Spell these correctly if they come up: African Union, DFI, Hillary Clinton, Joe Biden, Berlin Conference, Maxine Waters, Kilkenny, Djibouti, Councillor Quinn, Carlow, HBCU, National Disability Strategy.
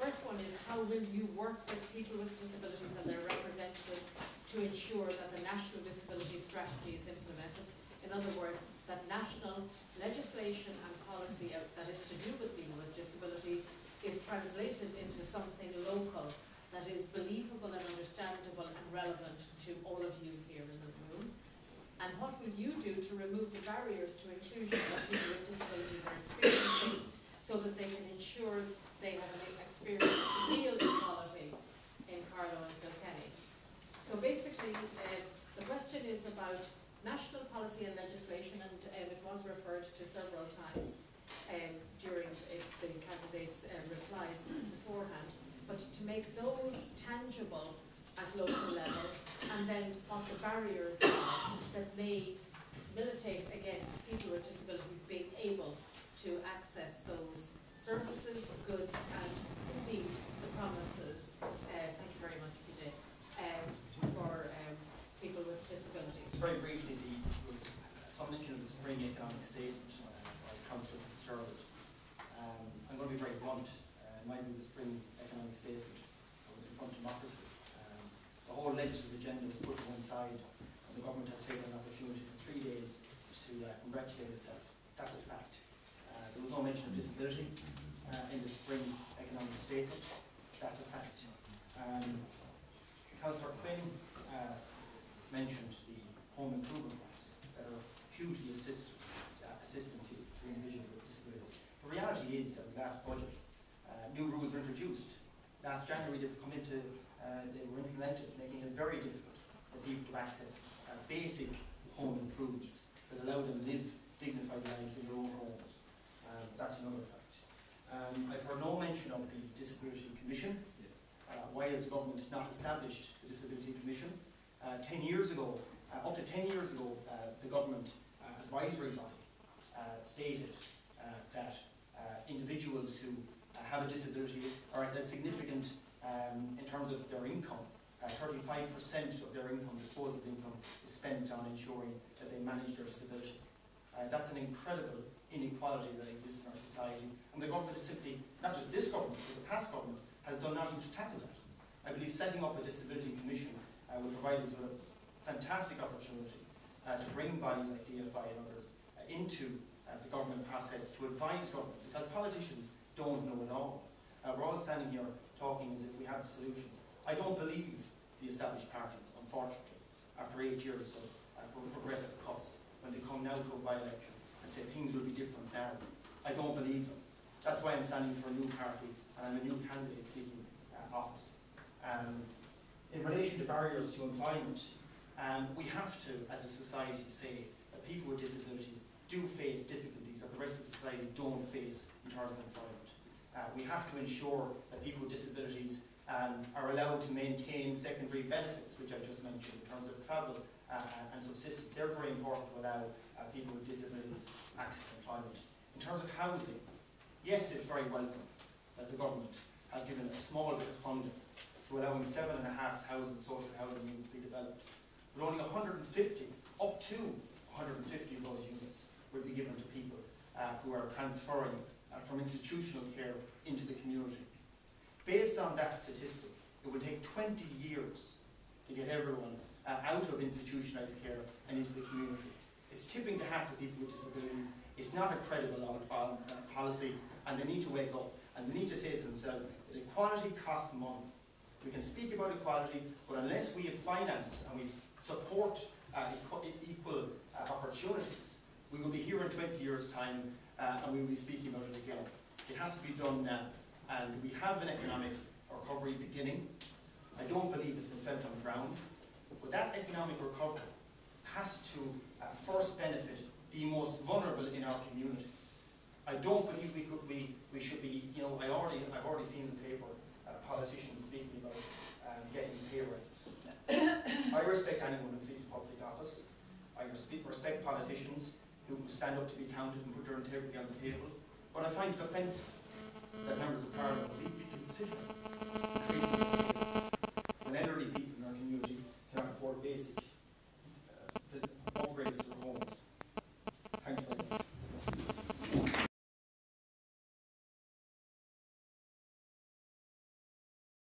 first one is, how will you work with people with disabilities and their representatives to ensure that the national disability strategy is implemented? In other words, that national legislation and policy that is to do with people with disabilities is translated into something local that is believable and understandable and relevant to all of you here in the room. And what will you do to remove the barriers to inclusion that people with disabilities are experiencing so that they can ensure they have an experience of real equality in Carlow and Kilkenny? So basically, the question is about national policy and legislation, and it was referred to several times during the candidates' replies beforehand, but to make those tangible at local level, and then what the barriers are that may militate against people with disabilities being able to access those services, goods, and indeed the promises. Thank you very much, Peter, for people with disabilities. Very briefly, there was some mention of the spring economic statement by Councillor Fitzgerald. I'm going to be very blunt. My view of the spring economic statement was in front of democracy. The whole legislative agenda was put to one side, and the government has taken an opportunity for 3 days to congratulate itself. That's a fact. There was no mention of disability in the spring economic statement. That's a fact. Councillor Quinn mentioned the home improvement plans that are hugely assistant to individuals with disabilities. The reality is that the last budget, new rules were introduced. Last January they come into, they were implemented, making it very difficult for people to access basic home improvements that allow them to live dignified lives in their own homes. That's another fact. I've heard no mention of the Disability Commission. Why has the government not established the Disability Commission? 10 years ago, up to 10 years ago, the government advisory body stated that individuals who have a disability are at a significant, in terms of their income, 35% of their income, disposable income, is spent on ensuring that they manage their disability. That's an incredible inequality that exists in our society, and the government is simply, not just this government, but the past government, has done nothing to tackle that. I believe setting up a disability commission will provide us with a fantastic opportunity to bring bodies like DFI and others into the government process to advise government, because politicians don't know it all. We're all standing here talking as if we have the solutions. I don't believe the established parties, unfortunately, after 8 years of progressive cuts, when they come now to a by-election and say things will be different now. I don't believe them. That's why I'm standing for a new party, and I'm a new candidate seeking office. In relation to barriers to employment, we have to, as a society, say that people with disabilities do face difficulties that the rest of society don't face in terms of employment. We have to ensure that people with disabilities are allowed to maintain secondary benefits, which I just mentioned, in terms of travel and subsistence. They're very important to allow people with disabilities access to employment. In terms of housing, yes, it's very welcome that the government have given a small bit of funding to allowing 7,500 social housing units to be developed. But only 150, up to 150 of those units will be given to people who are transferring from institutional care into the community. Based on that statistic, it will take 20 years to get everyone out of institutionalized care and into the community. It's tipping the hat to people with disabilities. It's not a credible policy, and they need to wake up, and they need to say to themselves that equality costs money. We can speak about equality, but unless we have finance and we support equal opportunities, we will be here in 20 years' time and we will be speaking about it again. It has to be done now, and we have an economic recovery beginning. I don't believe it's been felt on the ground, but that economic recovery has to first benefit the most vulnerable in our communities. I don't believe we should be, you know, I've already seen in the paper politicians speaking about getting pay raises. I respect anyone who seeks public office. I respect politicians who stand up to be counted and put their integrity on the table. But I find it offensive that members of Parliament will be considering when elderly people